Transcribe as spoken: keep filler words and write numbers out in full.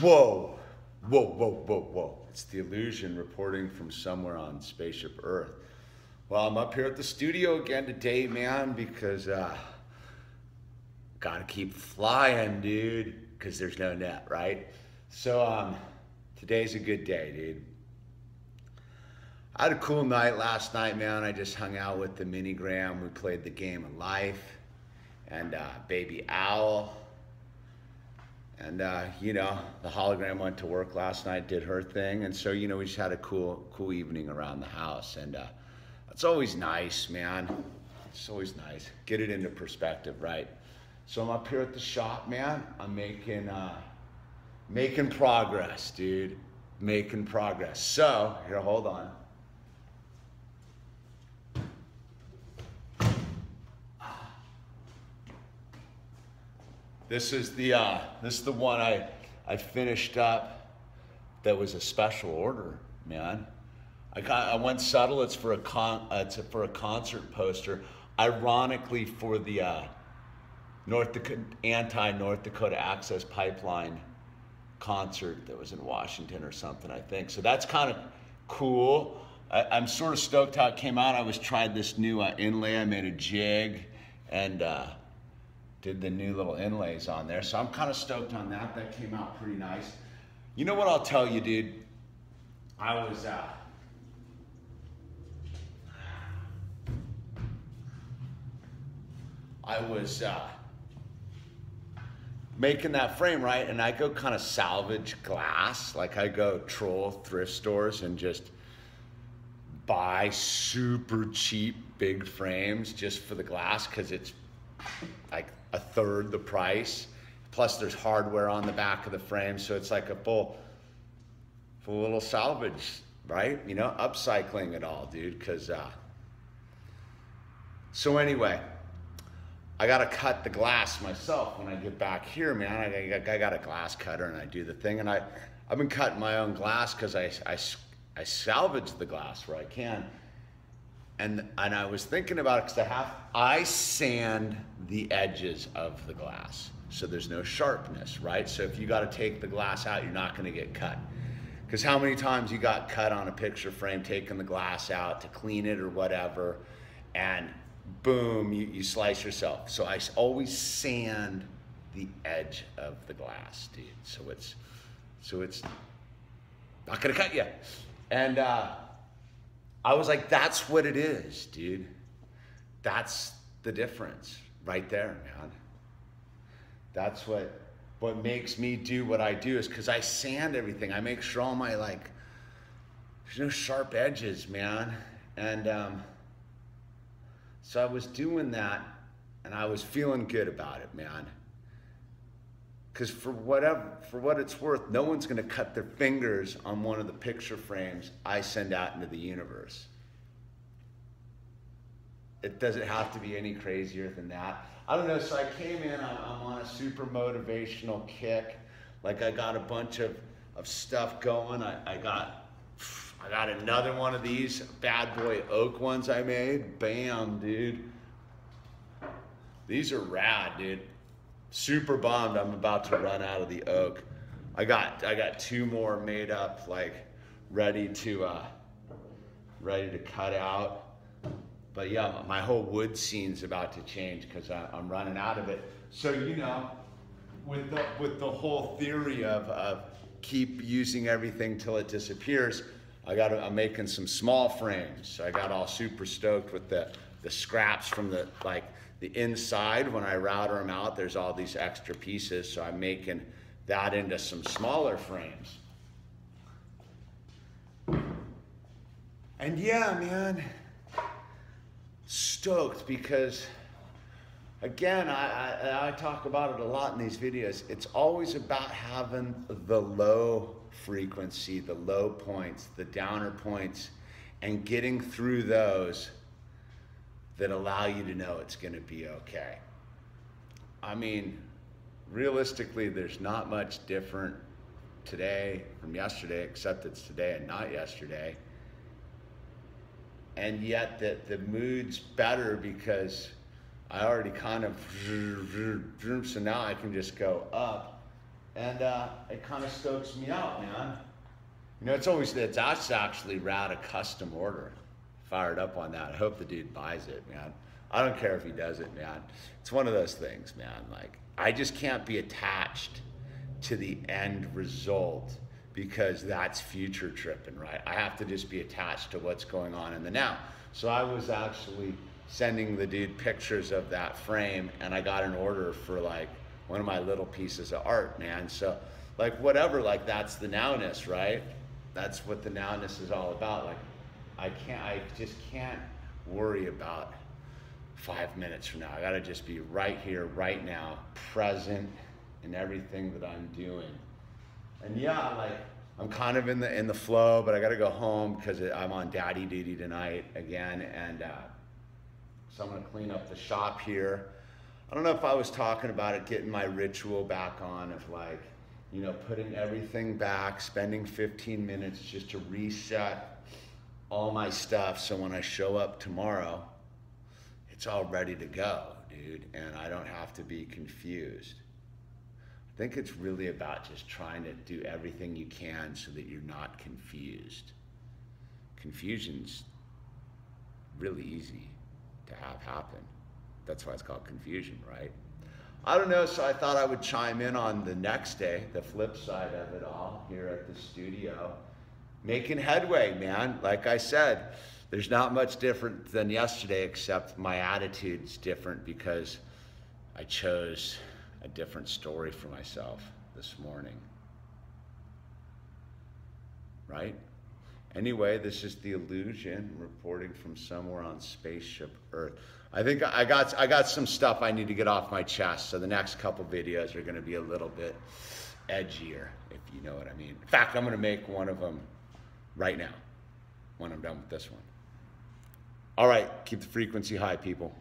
Whoa, whoa, whoa, whoa, whoa. It's the Illusion reporting from somewhere on Spaceship Earth. Well, I'm up here at the studio again today, man, because uh, gotta keep flying, dude, because there's no net, right? So um, today's a good day, dude. I had a cool night last night, man. I just hung out with the Minigram. We played the Game of Life and uh, Baby Owl. And, uh, you know, the hologram went to work last night, did her thing. And so, you know, we just had a cool, cool evening around the house. And uh, it's always nice, man. It's always nice. Get it into perspective, right? So I'm up here at the shop, man. I'm making, uh, making progress, dude. Making progress. So, here, hold on. This is the uh, this is the one I I finished up. That was a special order, man. I got I went subtle. It's for a con uh, it's a, for a concert poster. Ironically, for the uh, North Dakota anti North Dakota Access Pipeline concert that was in Washington or something, I think. So that's kind of cool. I, I'm sort of stoked how it came out. I was trying this new uh, inlay. I made a jig, and. Uh, did the new little inlays on there. So I'm kind of stoked on that. That came out pretty nice. You know what I'll tell you, dude? I was, uh, I was uh, making that frame, right? And I go kind of salvage glass. Like I go troll thrift stores and just buy super cheap big frames just for the glass because it's like a third the price, plus there's hardware on the back of the frame, so it's like a full full little salvage, right? You know, upcycling it all, dude, because uh so anyway, I gotta cut the glass myself when I get back here, man. I, I got a glass cutter and I do the thing, and I I've been cutting my own glass because I, I I salvage the glass where I can. And, and I was thinking about it because I have, I sand the edges of the glass. So there's no sharpness, right? So if you got to take the glass out, you're not going to get cut. Because how many times you got cut on a picture frame taking the glass out to clean it or whatever, and boom, you, you slice yourself. So I always sand the edge of the glass, dude. So it's, so it's not going to cut you. And, uh, I was like, that's what it is, dude. That's the difference right there, man. That's what what makes me do what I do, is because I sand everything. I make sure all my, like, there's no sharp edges, man. And um, so I was doing that, and I was feeling good about it, man. Because for whatever, for what it's worth, no one's gonna cut their fingers on one of the picture frames I send out into the universe. It doesn't have to be any crazier than that. I don't know, so I came in, I'm, I'm on a super motivational kick. Like I got a bunch of, of stuff going. I, I, got, I got another one of these bad boy oak ones I made. Bam, dude. These are rad, dude. Super bummed I'm about to run out of the oak. I got I got two more made up, like ready to uh, ready to cut out. But yeah, my whole wood scene's about to change because I'm running out of it. So you know, with the with the whole theory of of keep using everything till it disappears, I got I'm making some small frames. So I got all super stoked with the the scraps from the like. The inside, when I router them out, there's all these extra pieces, so I'm making that into some smaller frames. And yeah, man, stoked because, again, I, I, I talk about it a lot in these videos. It's always about having the low frequency, the low points, the downer points, and getting through those that allow you to know it's gonna be okay. I mean, realistically, there's not much different today from yesterday, except it's today and not yesterday. And yet the, the mood's better because I already kind of, so now I can just go up and uh, it kind of stokes me out, man. You know, it's always, it's us actually route a custom order. Fired up on that. I hope the dude buys it, man. I don't care if he does it, man. It's one of those things, man. Like, I just can't be attached to the end result because that's future tripping, right? I have to just be attached to what's going on in the now. So I was actually sending the dude pictures of that frame, and I got an order for like one of my little pieces of art, man. So like whatever, like that's the nowness, right? That's what the nowness is all about. Like I can't, I just can't worry about five minutes from now. I gotta just be right here, right now, present in everything that I'm doing. And yeah, like I'm kind of in the in the flow, but I gotta go home because I'm on daddy duty tonight again, and uh, so I'm gonna clean up the shop here. I don't know if I was talking about it, getting my ritual back on of like, you know, putting everything back, spending fifteen minutes just to reset all my stuff so when I show up tomorrow, it's all ready to go, dude, and I don't have to be confused. I think it's really about just trying to do everything you can so that you're not confused. Confusion's really easy to have happen. That's why it's called confusion, right? I don't know, so I thought I would chime in on the next day, the flip side of it all here at the studio. Making headway, man. Like I said, there's not much different than yesterday except my attitude's different because I chose a different story for myself this morning, right? Anyway, this is The Illusion, reporting from somewhere on spaceship Earth. I think I got I got some stuff I need to get off my chest, so the next couple videos are gonna be a little bit edgier, if you know what I mean. In fact, I'm gonna make one of them right now when I'm done with this one. All right, keep the frequency high, people.